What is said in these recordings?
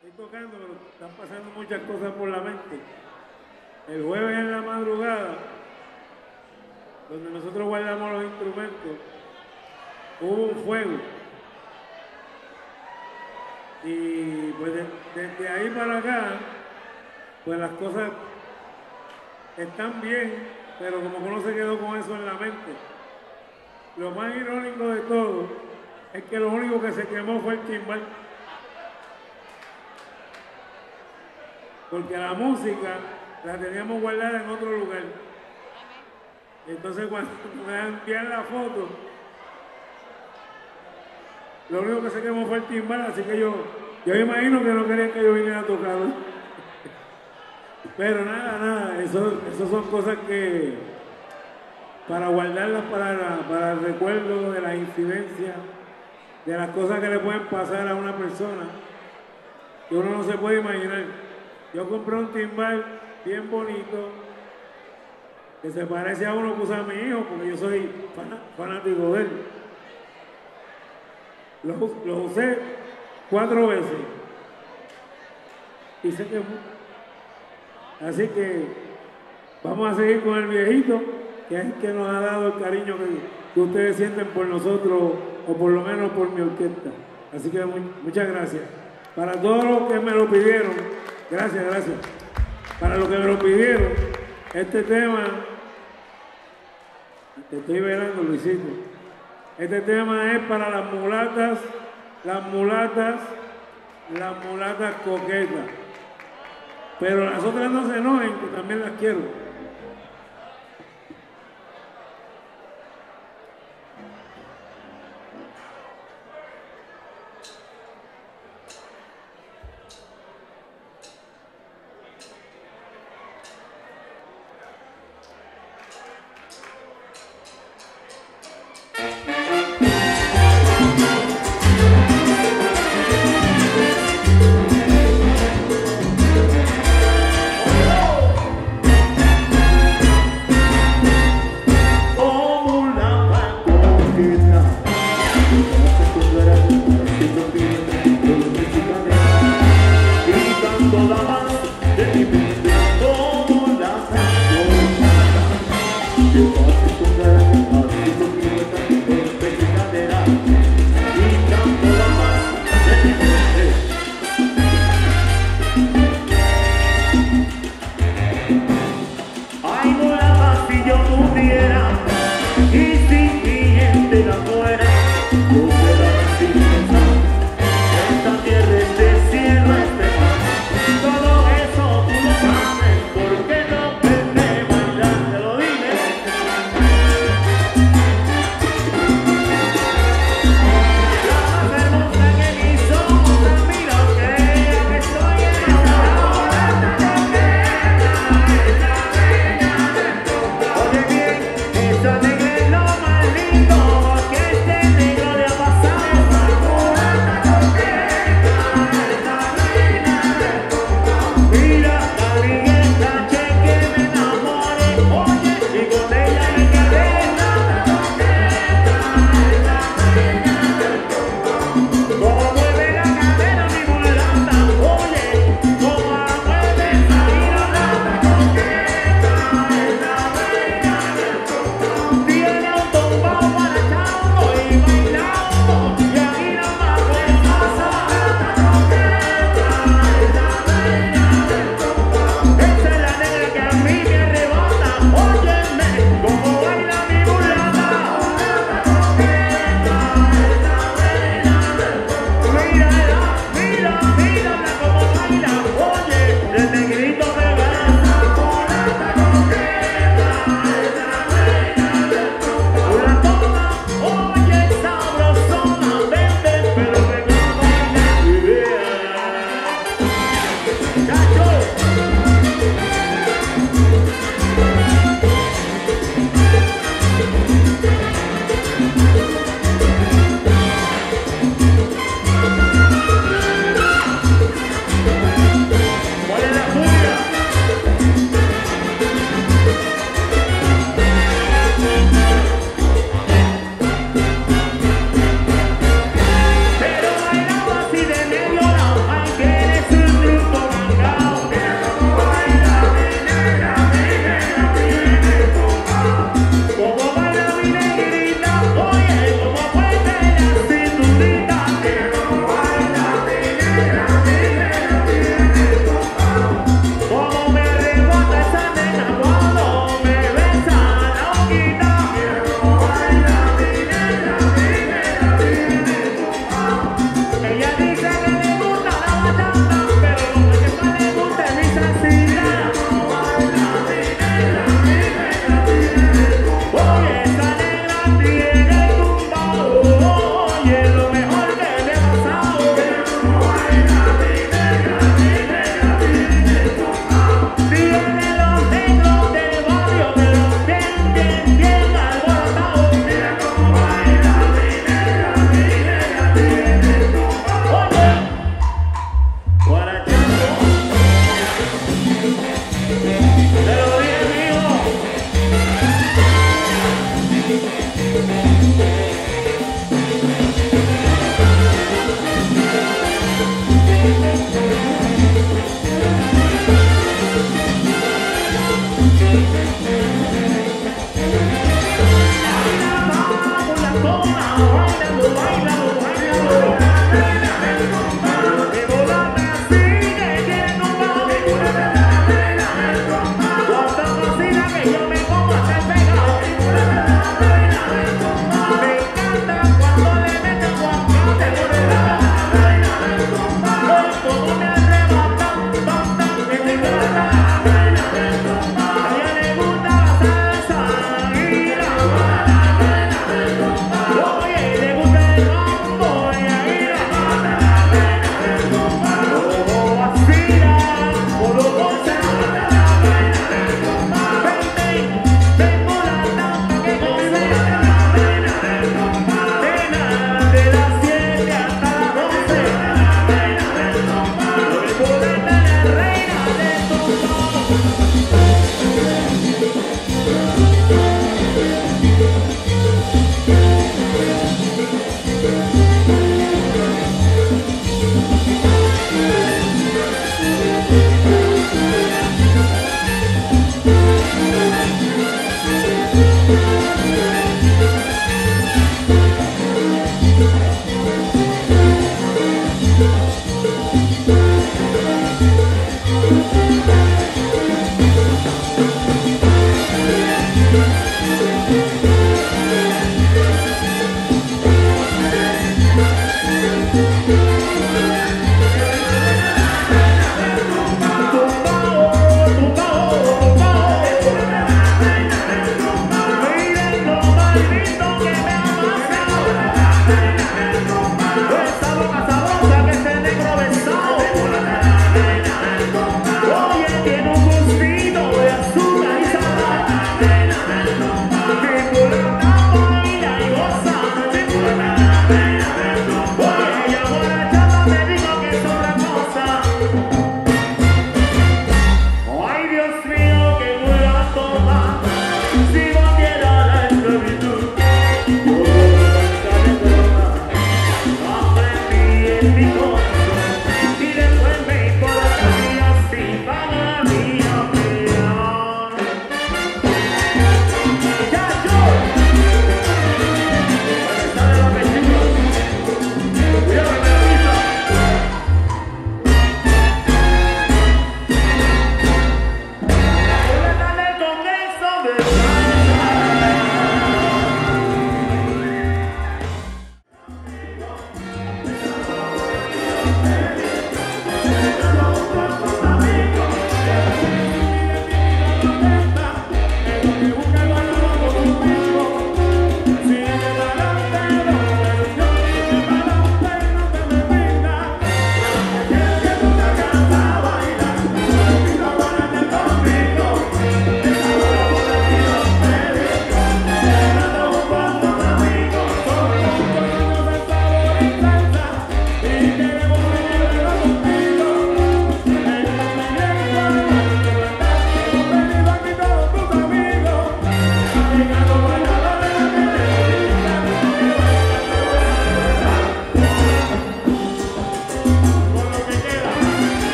Estoy tocando, pero están pasando muchas cosas por la mente. El jueves en la madrugada, donde nosotros guardamos los instrumentos, hubo un fuego. Y pues desde ahí para acá, pues las cosas están bien, pero como que uno se quedó con eso en la mente. Lo más irónico de todo es que lo único que se quemó fue el timbal. Porque la música la teníamos guardada en otro lugar. Entonces cuando me envían la foto, lo único que se quemó fue el timbal, así que yo imagino que no querían que yo viniera a tocar. Pero nada, eso son cosas que para guardarlas para el recuerdo de las incidencias, de las cosas que le pueden pasar a una persona, que uno no se puede imaginar. Yo compré un timbal bien bonito, que se parece a uno que usa mi hijo, porque yo soy fanático de él. Lo usé 4 veces y se quemó. Así que vamos a seguir con el viejito, que es el que nos ha dado el cariño que ustedes sienten por nosotros, o por lo menos por mi orquesta. Así que muchas gracias. Para todos los que me lo pidieron, gracias, gracias. Para los que me lo pidieron, este tema, te estoy velando, Luisito. Este tema es para las mulatas, las mulatas coquetas. Pero las otras no se enojen, que también las quiero. Esta tierra, este cielo, este mar, todo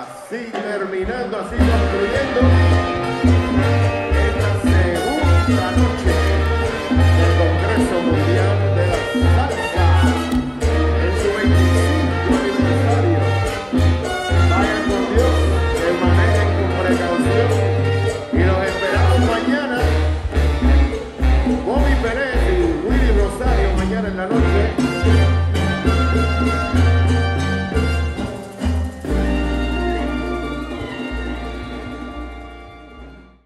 Así terminando, así concluyendo esta segunda noche del Congreso Mundial de la Salsa en su 25 aniversario. Vayan con Dios, permanecen con precaución y los esperamos mañana. Bobby Pérez y Willy Rosario mañana en la noche.